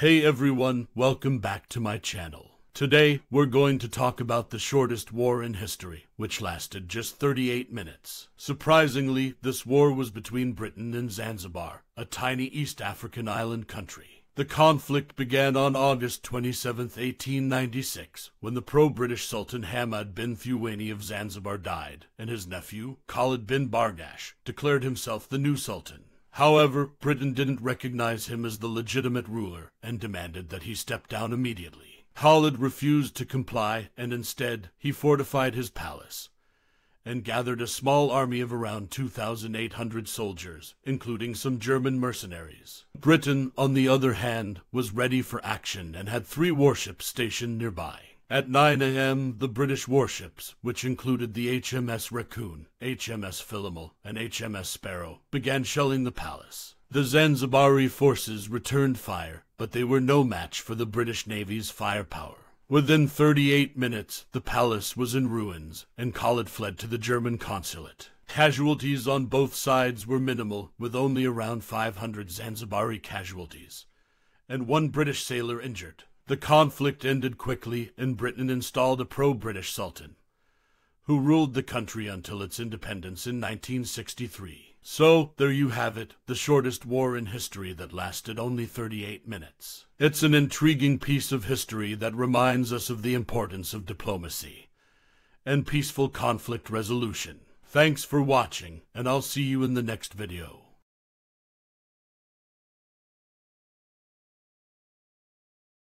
Hey everyone, welcome back to my channel. Today, we're going to talk about the shortest war in history, which lasted just 38 minutes. Surprisingly, this war was between Britain and Zanzibar, a tiny East African island country. The conflict began on August 27, 1896, when the pro-British Sultan Hamad bin Thuwaini of Zanzibar died, and his nephew, Khalid bin Barghash, declared himself the new sultan. However, Britain didn't recognize him as the legitimate ruler and demanded that he step down immediately. Khalid refused to comply, and instead, he fortified his palace and gathered a small army of around 2,800 soldiers, including some German mercenaries. Britain, on the other hand, was ready for action and had 3 warships stationed nearby. At 9 a.m., the British warships, which included the HMS Raccoon, HMS Philomel, and HMS Sparrow, began shelling the palace. The Zanzibari forces returned fire, but they were no match for the British Navy's firepower. Within 38 minutes, the palace was in ruins, and Khalid fled to the German consulate. Casualties on both sides were minimal, with only around 500 Zanzibari casualties, and 1 British sailor injured. The conflict ended quickly, and Britain installed a pro-British sultan, who ruled the country until its independence in 1963. So, there you have it, the shortest war in history that lasted only 38 minutes. It's an intriguing piece of history that reminds us of the importance of diplomacy and peaceful conflict resolution. Thanks for watching, and I'll see you in the next video.